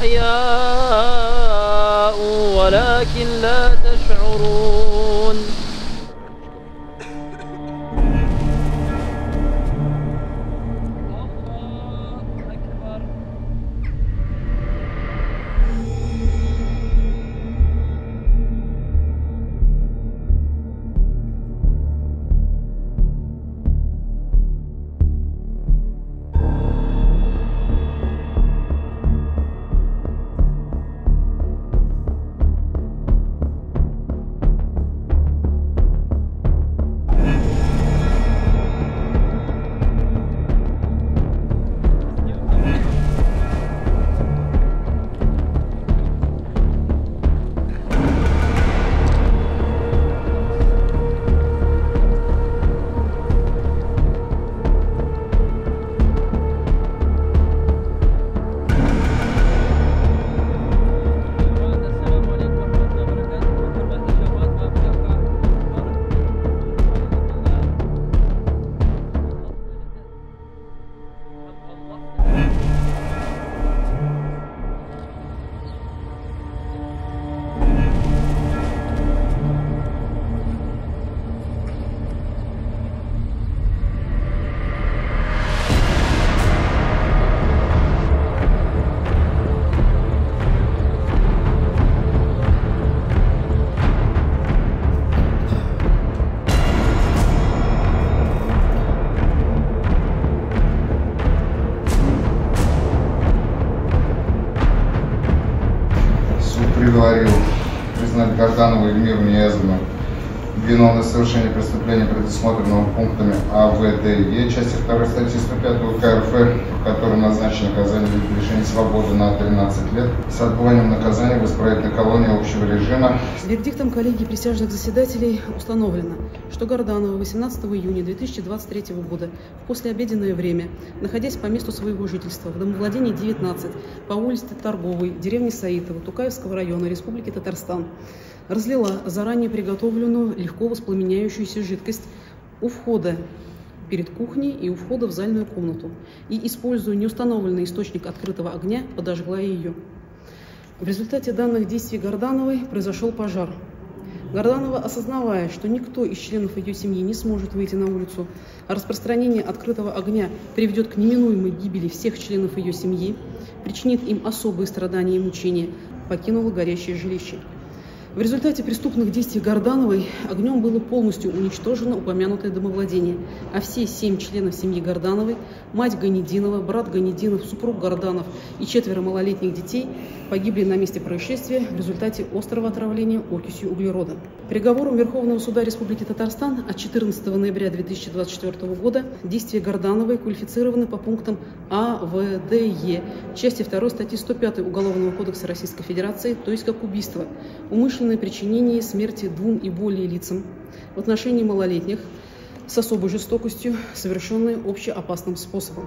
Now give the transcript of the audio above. أحياء ولكن لا تشعرون. Гарданова Ильмиру Неязовну виновны в совершении преступления, предусмотренного пунктами А, В, Д и Е части 2 статьи 105 УК РФ, которым назначено наказание в лишении свободы на 13 лет с отбыванием наказания в исправительной колонии общего режима. Вердиктом коллегии присяжных заседателей установлено, что Гарданова 18 июня 2023 года в послеобеденное время, находясь по месту своего жительства в домовладении 19 по улице Торговой, деревни Саитова, Тукаевского района Республики Татарстан, разлила заранее приготовленную легко воспламеняющуюся жидкость у входа перед кухней и у входа в зальную комнату и, используя неустановленный источник открытого огня, подожгла ее. В результате данных действий Гордановой произошел пожар. Гарданова, осознавая, что никто из членов ее семьи не сможет выйти на улицу, а распространение открытого огня приведет к неминуемой гибели всех членов ее семьи, причинит им особые страдания и мучения, покинула горящее жилище. В результате преступных действий Гордановой огнем было полностью уничтожено упомянутое домовладение, а все 7 членов семьи Гордановой, мать Ганединова, брат Ганидинов, супруг Горданов и 4 малолетних детей погибли на месте происшествия в результате острого отравления окисью углерода. Приговором Верховного суда Республики Татарстан от 14 ноября 2024 года действия Гордановой квалифицированы по пунктам А, В, Д и Е части 2 статьи 105 Уголовного кодекса Российской Федерации, то есть как убийство, умышленное причинение смерти 2 и более лицам в отношении малолетних с особой жестокостью, совершенной общеопасным способом.